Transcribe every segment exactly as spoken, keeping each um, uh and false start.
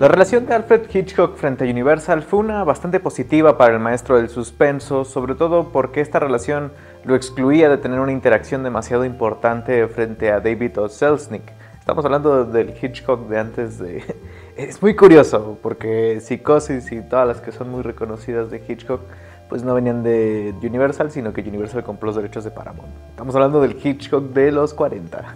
La relación de Alfred Hitchcock frente a Universal fue una bastante positiva para el maestro del suspenso, sobre todo porque esta relación lo excluía de tener una interacción demasiado importante frente a David O. Selznick. Estamos hablando del Hitchcock de antes de... Es muy curioso, porque Psicosis y todas las que son muy reconocidas de Hitchcock pues no venían de Universal, sino que Universal compró los derechos de Paramount. Estamos hablando del Hitchcock de los cuarenta.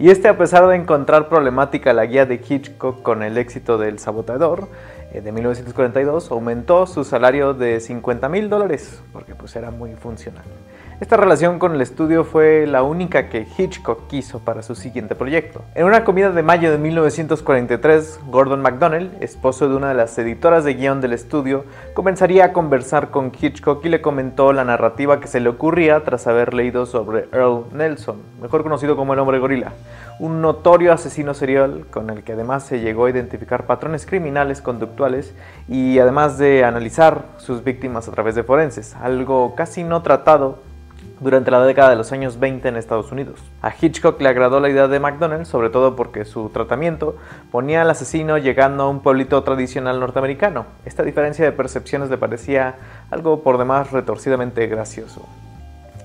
Y este, a pesar de encontrar problemática la guía de Hitchcock con el éxito del Sabotador de mil novecientos cuarenta y dos, aumentó su salario de cincuenta mil dólares, porque pues era muy funcional. Esta relación con el estudio fue la única que Hitchcock quiso para su siguiente proyecto. En una comida de mayo de mil novecientos cuarenta y tres, Gordon MacDonald, esposo de una de las editoras de guión del estudio, comenzaría a conversar con Hitchcock y le comentó la narrativa que se le ocurría tras haber leído sobre Earl Nelson, mejor conocido como el Hombre Gorila, un notorio asesino serial con el que además se llegó a identificar patrones criminales conductuales y además de analizar sus víctimas a través de forenses, algo casi no tratado durante la década de los años veinte en Estados Unidos. A Hitchcock le agradó la idea de MacDonald, sobre todo porque su tratamiento ponía al asesino llegando a un pueblito tradicional norteamericano. Esta diferencia de percepciones le parecía algo por demás retorcidamente gracioso.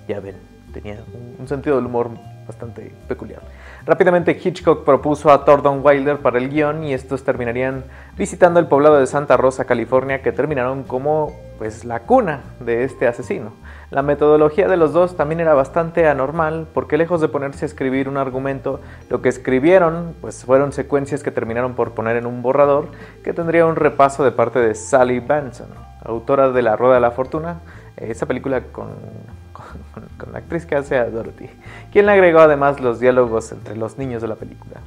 Ya ven, tenía un sentido del humor bastante peculiar. Rápidamente Hitchcock propuso a Thornton Wilder para el guión y estos terminarían visitando el poblado de Santa Rosa, California, que terminaron como pues la cuna de este asesino. La metodología de los dos también era bastante anormal, porque lejos de ponerse a escribir un argumento, lo que escribieron pues fueron secuencias que terminaron por poner en un borrador que tendría un repaso de parte de Sally Benson, autora de La Rueda de la Fortuna, esa película con... con la actriz que hace a Dorothy, quien le agregó además los diálogos entre los niños de la película.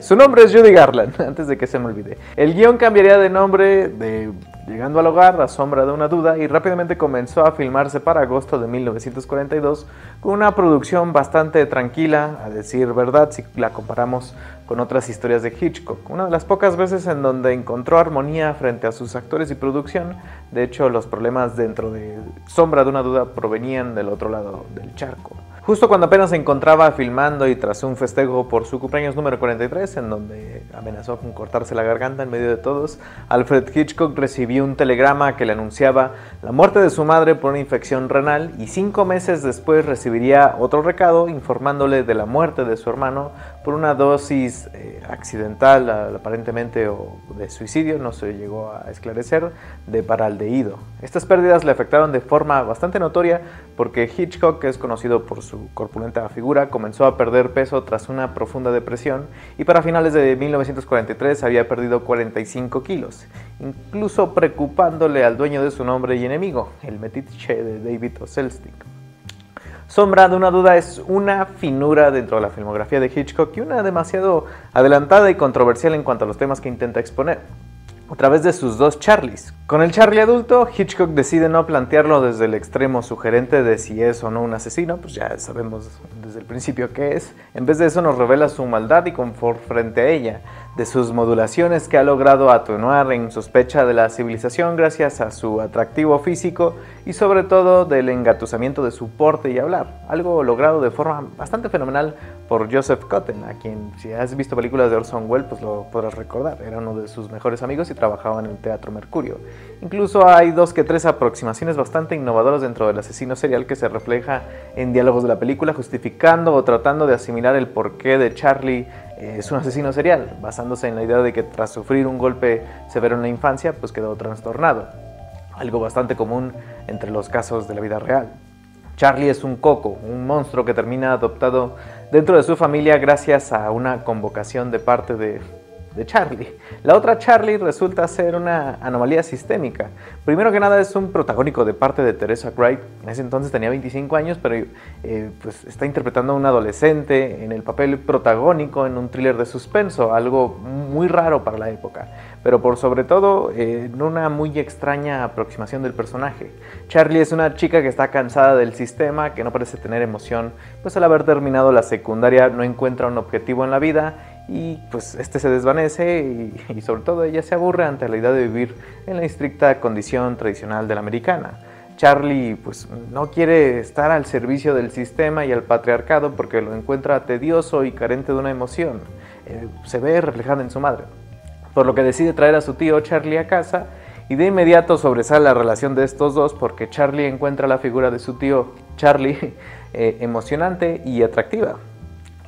Su nombre es Judy Garland, antes de que se me olvide. El guión cambiaría de nombre de Llegando al Hogar a Sombra de una Duda y rápidamente comenzó a filmarse para agosto de mil novecientos cuarenta y dos con una producción bastante tranquila, a decir verdad, si la comparamos con otras historias de Hitchcock. Una de las pocas veces en donde encontró armonía frente a sus actores y producción. De hecho, los problemas dentro de Sombra de una Duda provenían del otro lado del charco. Justo cuando apenas se encontraba filmando y tras un festejo por su cumpleaños número cuarenta y tres, en donde amenazó con cortarse la garganta en medio de todos, Alfred Hitchcock recibió un telegrama que le anunciaba la muerte de su madre por una infección renal y cinco meses después recibiría otro recado informándole de la muerte de su hermano por una dosis eh, accidental, aparentemente, o de suicidio, no se llegó a esclarecer, de paraldehído. Estas pérdidas le afectaron de forma bastante notoria porque Hitchcock, que es conocido por su corpulenta figura, comenzó a perder peso tras una profunda depresión y para finales de mil novecientos cuarenta y tres había perdido cuarenta y cinco kilos, incluso preocupándole al dueño de su nombre y enemigo, el metiche de David O. Selznick. Sombra de una Duda es una finura dentro de la filmografía de Hitchcock y una demasiado adelantada y controversial en cuanto a los temas que intenta exponer, a través de sus dos Charlies. Con el Charlie adulto, Hitchcock decide no plantearlo desde el extremo sugerente de si es o no un asesino, pues ya sabemos desde el principio qué es. En vez de eso nos revela su maldad y confort frente a ella, de sus modulaciones que ha logrado atenuar en sospecha de la civilización gracias a su atractivo físico y sobre todo del engatusamiento de su porte y hablar, algo logrado de forma bastante fenomenal por Joseph Cotten, a quien, si has visto películas de Orson Welles, pues lo podrás recordar, era uno de sus mejores amigos y trabajaba en el Teatro Mercurio. Incluso hay dos que tres aproximaciones bastante innovadoras dentro del asesino serial que se refleja en diálogos de la película, justificando o tratando de asimilar el porqué de Charlie es un asesino serial, basándose en la idea de que tras sufrir un golpe severo en la infancia, pues quedó trastornado, algo bastante común entre los casos de la vida real. Charlie es un coco, un monstruo que termina adoptado dentro de su familia gracias a una convocación de parte de, de Charlie. La otra Charlie resulta ser una anomalía sistémica. Primero que nada es un protagónico de parte de Teresa Wright, en ese entonces tenía veinticinco años, pero eh, pues está interpretando a un adolescente en el papel protagónico en un thriller de suspenso, algo muy raro para la época, pero por sobre todo eh, en una muy extraña aproximación del personaje. Charlie es una chica que está cansada del sistema, que no parece tener emoción, pues al haber terminado la secundaria no encuentra un objetivo en la vida y pues este se desvanece y, y sobre todo ella se aburre ante la idea de vivir en la estricta condición tradicional de la americana. Charlie pues no quiere estar al servicio del sistema y al patriarcado porque lo encuentra tedioso y carente de una emoción. Eh, se ve reflejada en su madre. por lo que decide traer a su tío Charlie a casa, y de inmediato sobresale la relación de estos dos porque Charlie encuentra la figura de su tío Charlie eh, emocionante y atractiva,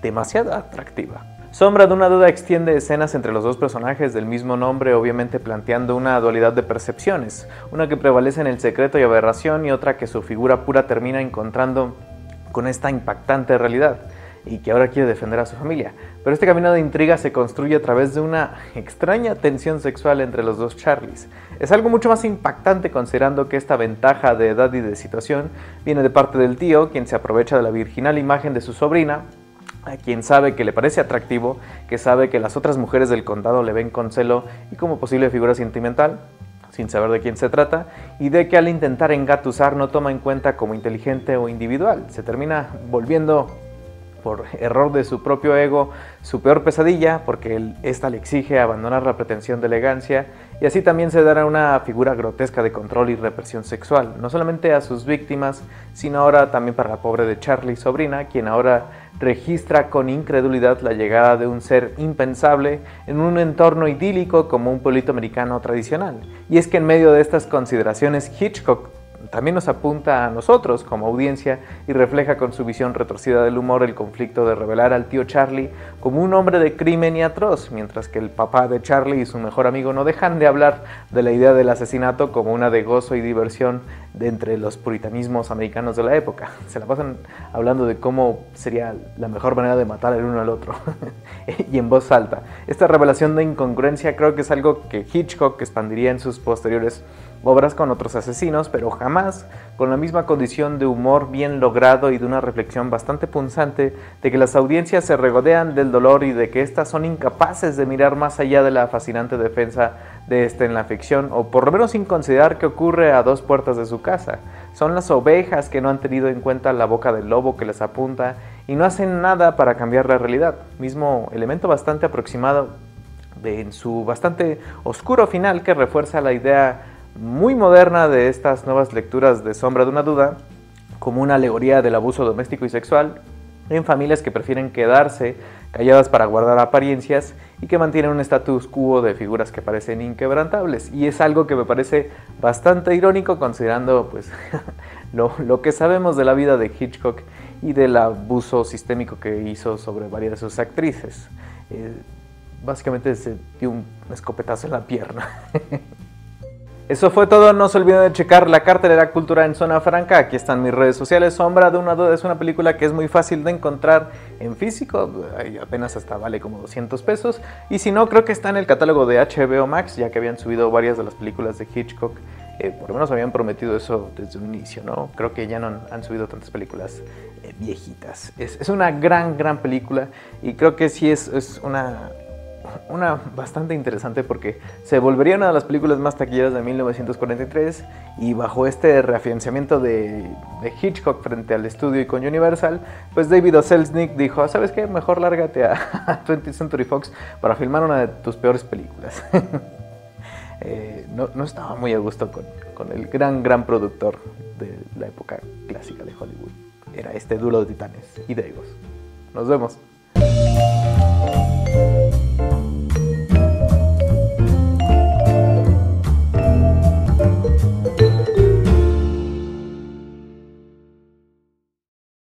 demasiado atractiva. Sombra de una duda extiende escenas entre los dos personajes del mismo nombre, obviamente planteando una dualidad de percepciones, una que prevalece en el secreto y aberración y otra que su figura pura termina encontrando con esta impactante realidad y que ahora quiere defender a su familia. Pero este camino de intriga se construye a través de una extraña tensión sexual entre los dos Charlies. Es algo mucho más impactante considerando que esta ventaja de edad y de situación viene de parte del tío, quien se aprovecha de la virginal imagen de su sobrina, a quien sabe que le parece atractivo, que sabe que las otras mujeres del condado le ven con celo y como posible figura sentimental, sin saber de quién se trata, y de que al intentar engatusar no toma en cuenta como inteligente o individual. Se termina volviendo, por error de su propio ego, su peor pesadilla, porque él, esta le exige abandonar la pretensión de elegancia, y así también se dará una figura grotesca de control y represión sexual, no solamente a sus víctimas, sino ahora también para la pobre de Charlie, sobrina, quien ahora registra con incredulidad la llegada de un ser impensable en un entorno idílico como un pueblito americano tradicional. Y es que en medio de estas consideraciones Hitchcock también nos apunta a nosotros como audiencia y refleja con su visión retorcida del humor el conflicto de revelar al tío Charlie como un hombre de crimen y atroz, mientras que el papá de Charlie y su mejor amigo no dejan de hablar de la idea del asesinato como una de gozo y diversión de entre los puritanismos americanos de la época. Se la pasan hablando de cómo sería la mejor manera de matar el uno al otro y en voz alta. Esta revelación de incongruencia creo que es algo que Hitchcock expandiría en sus posteriores obras con otros asesinos, pero jamás con la misma condición de humor bien logrado y de una reflexión bastante punzante de que las audiencias se regodean del dolor y de que éstas son incapaces de mirar más allá de la fascinante defensa de este en la ficción, o por lo menos sin considerar que ocurre a dos puertas de su casa. Son las ovejas que no han tenido en cuenta la boca del lobo que les apunta y no hacen nada para cambiar la realidad, mismo elemento bastante aproximado de, en su bastante oscuro final, que refuerza la idea muy moderna de estas nuevas lecturas de Sombra de una duda como una alegoría del abuso doméstico y sexual en familias que prefieren quedarse calladas para guardar apariencias y que mantienen un status quo de figuras que parecen inquebrantables. Y es algo que me parece bastante irónico considerando pues lo, lo que sabemos de la vida de Hitchcock y del abuso sistémico que hizo sobre varias de sus actrices. Eh, básicamente se dio un escopetazo en la pierna. Eso fue todo, no se olviden de checar la cartelera cultural en Zona Franca, aquí están mis redes sociales. Sombra de una duda es una película que es muy fácil de encontrar en físico, apenas hasta vale como doscientos pesos, y si no, creo que está en el catálogo de H B O Max, ya que habían subido varias de las películas de Hitchcock, eh, por lo menos habían prometido eso desde un inicio, ¿no? Creo que ya no han subido tantas películas eh, viejitas. Es, es una gran, gran película, y creo que sí es, es una... Una bastante interesante porque se volvería una de las películas más taquilleras de mil novecientos cuarenta y tres, y bajo este reafianzamiento de, de Hitchcock frente al estudio y con Universal, pues David O. Selznick dijo, ¿sabes qué? Mejor lárgate a twentieth century fox para filmar una de tus peores películas. eh, no, no estaba muy a gusto con, con el gran, gran productor de la época clásica de Hollywood. Era este duelo de titanes y de egos. Nos vemos.